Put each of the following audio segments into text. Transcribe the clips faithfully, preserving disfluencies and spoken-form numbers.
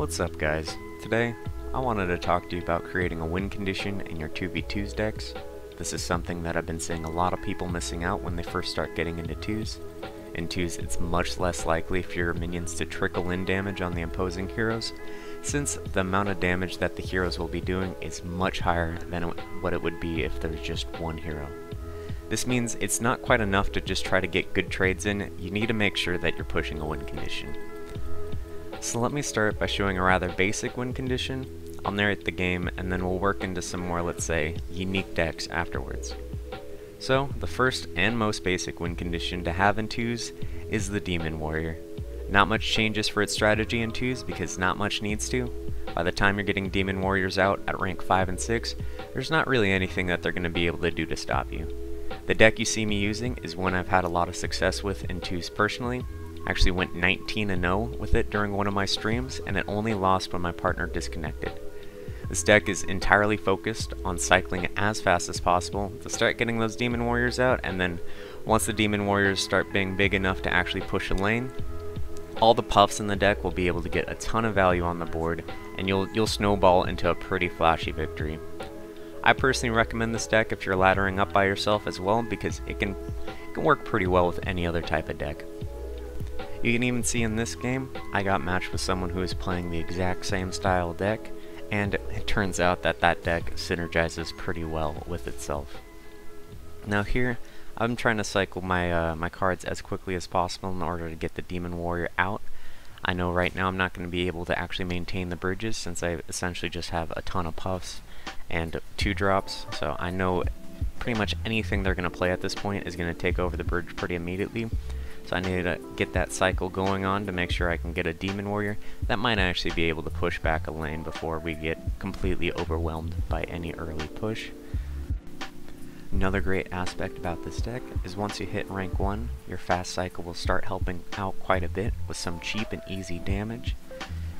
What's up guys? Today I wanted to talk to you about creating a win condition in your two v twos decks. This is something that I've been seeing a lot of people missing out when they first start getting into twos. In twos it's much less likely for your minions to trickle in damage on the opposing heroes, since the amount of damage that the heroes will be doing is much higher than what it would be if there's just one hero. This means it's not quite enough to just try to get good trades in, you need to make sure that you're pushing a win condition. So let me start by showing a rather basic win condition. I'll narrate the game and then we'll work into some more, let's say, unique decks afterwards. So the first and most basic win condition to have in twos is the Demon Warrior. Not much changes for its strategy in twos because not much needs to. By the time you're getting Demon Warriors out at rank five and six, there's not really anything that they're going to be able to do to stop you. The deck you see me using is one I've had a lot of success with in twos personally. Actually went nineteen and oh with it during one of my streams, and it only lost when my partner disconnected. This deck is entirely focused on cycling as fast as possible to start getting those Demon Warriors out, and then once the Demon Warriors start being big enough to actually push a lane, all the puffs in the deck will be able to get a ton of value on the board, and you'll, you'll snowball into a pretty flashy victory. I personally recommend this deck if you're laddering up by yourself as well, because it can, it can work pretty well with any other type of deck. You can even see in this game, I got matched with someone who is playing the exact same style deck, and it turns out that that deck synergizes pretty well with itself. Now here, I'm trying to cycle my, uh, my cards as quickly as possible in order to get the Demon Warrior out. I know right now I'm not going to be able to actually maintain the bridges since I essentially just have a ton of puffs and two drops, so I know pretty much anything they're going to play at this point is going to take over the bridge pretty immediately. So I need to get that cycle going on to make sure I can get a Demon Warrior that might actually be able to push back a lane before we get completely overwhelmed by any early push. Another great aspect about this deck is once you hit rank one, your fast cycle will start helping out quite a bit with some cheap and easy damage.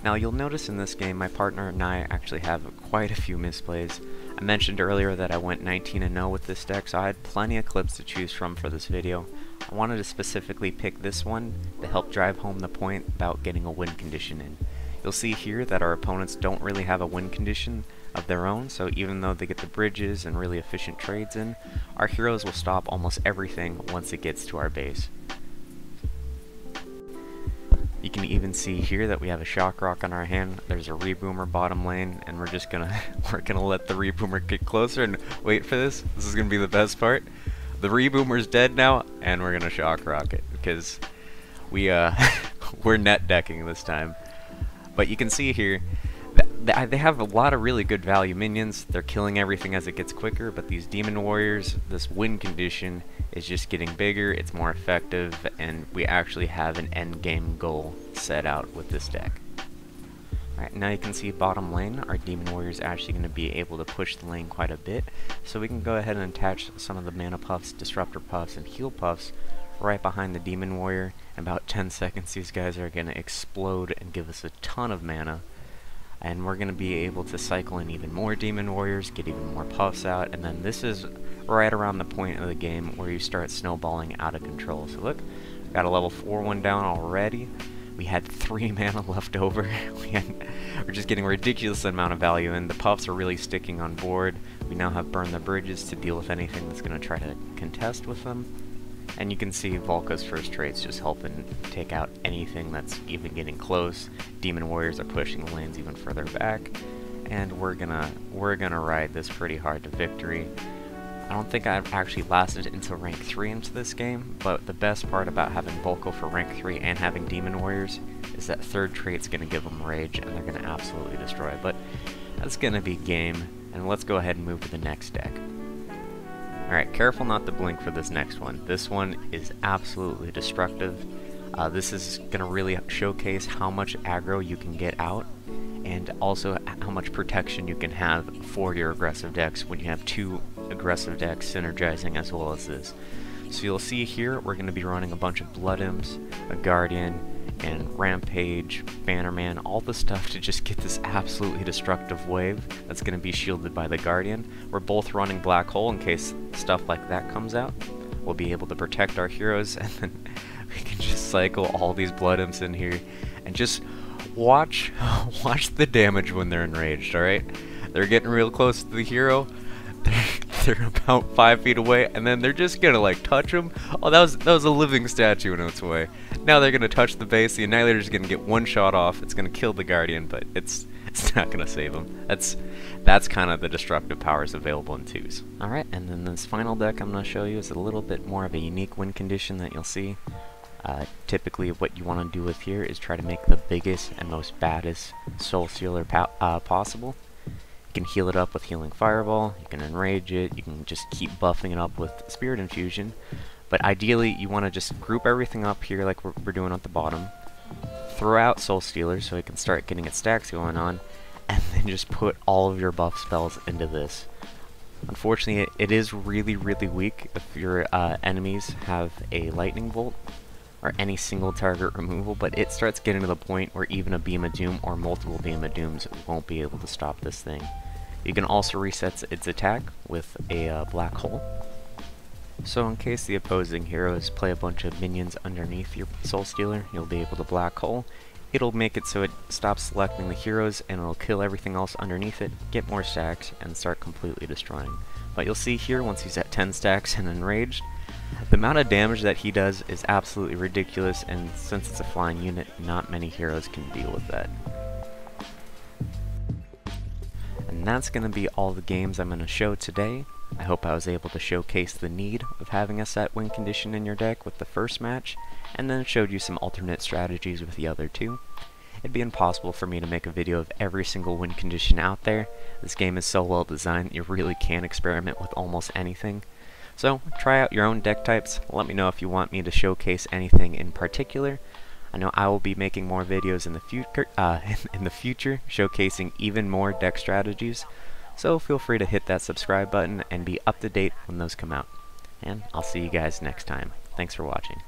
Now you'll notice in this game my partner and I actually have quite a few misplays. I mentioned earlier that I went nineteen and oh with this deck, so I had plenty of clips to choose from for this video. I wanted to specifically pick this one to help drive home the point about getting a win condition in. You'll see here that our opponents don't really have a win condition of their own, so even though they get the bridges and really efficient trades in, our heroes will stop almost everything once it gets to our base. You can even see here that we have a Shock Rock on our hand, there's a Reboomer bottom lane, and we're just gonna we're gonna let the Reboomer get closer, and wait for this, this is gonna be the best part. The Reboomer's dead now, and we're gonna Shock Rock it because we uh we're net decking this time. But you can see here that they have a lot of really good value minions. They're killing everything as it gets quicker, but these Demon Warriors, this win condition is just getting bigger. It's more effective, and we actually have an end game goal set out with this deck. Alright, now you can see bottom lane, our Demon Warrior is actually going to be able to push the lane quite a bit, so we can go ahead and attach some of the Mana Puffs, Disruptor Puffs, and Heal Puffs right behind the Demon Warrior. In about ten seconds these guys are going to explode and give us a ton of mana, and we're going to be able to cycle in even more Demon Warriors, get even more Puffs out, and then this is right around the point of the game where you start snowballing out of control. So look, got a level four one down already. We had three mana left over. we had, we're just getting a ridiculous amount of value, and the puffs are really sticking on board. We now have Burn the Bridges to deal with anything that's going to try to contest with them. And you can see Volka's first trade's just helping take out anything that's even getting close. Demon Warriors are pushing the lanes even further back, and we're gonna we're gonna ride this pretty hard to victory. I don't think I've actually lasted until rank three into this game, but the best part about having Volko for rank three and having Demon Warriors is that third trait's going to give them rage and they're going to absolutely destroy. But that's going to be game, and let's go ahead and move to the next deck. Alright, careful not to blink for this next one. This one is absolutely destructive. Uh, this is going to really showcase how much aggro you can get out, and also how much protection you can have for your aggressive decks when you have two aggressive decks synergizing as well as this. So you'll see here we're going to be running a bunch of Blood Imps, a Guardian, and Rampage, Bannerman, all the stuff to just get this absolutely destructive wave that's going to be shielded by the Guardian. We're both running Black Hole in case stuff like that comes out. We'll be able to protect our heroes, and then we can just cycle all these Blood Imps in here and just watch watch the damage when they're enraged, alright? They're getting real close to the hero. They're about five feet away, and then they're just gonna like touch him. Oh, that was that was a living statue in its way. Now they're gonna touch the base. The Annihilator's gonna get one shot off. It's gonna kill the Guardian, but it's it's not gonna save him. That's that's kind of the destructive powers available in twos. All right, and then this final deck I'm gonna show you is a little bit more of a unique win condition that you'll see. Uh, typically, what you want to do with here is try to make the biggest and most baddest Soul Stealer po uh, possible. You can heal it up with Healing Fireball, you can enrage it, you can just keep buffing it up with Spirit Infusion, but ideally you want to just group everything up here like we're, we're doing at the bottom, throw out Soul Stealer so it can start getting its stacks going on, and then just put all of your buff spells into this. Unfortunately, it, it is really, really weak if your uh, enemies have a Lightning Bolt or any single target removal, but it starts getting to the point where even a Beam of Doom or multiple Beam of Dooms won't be able to stop this thing. You can also reset its attack with a uh, black hole. So in case the opposing heroes play a bunch of minions underneath your Soul Stealer, you'll be able to black hole. It'll make it so it stops selecting the heroes and it'll kill everything else underneath it, get more stacks, and start completely destroying. But you'll see here, once he's at ten stacks and enraged, the amount of damage that he does is absolutely ridiculous, and since it's a flying unit, not many heroes can deal with that. And that's going to be all the games I'm going to show today. I hope I was able to showcase the need of having a set win condition in your deck with the first match, and then showed you some alternate strategies with the other two. It'd be impossible for me to make a video of every single win condition out there. This game is so well designed, you really can experiment with almost anything. So, try out your own deck types, let me know if you want me to showcase anything in particular. I know I will be making more videos in the, future, uh, in the future, showcasing even more deck strategies, so feel free to hit that subscribe button and be up to date when those come out. And I'll see you guys next time. Thanks for watching.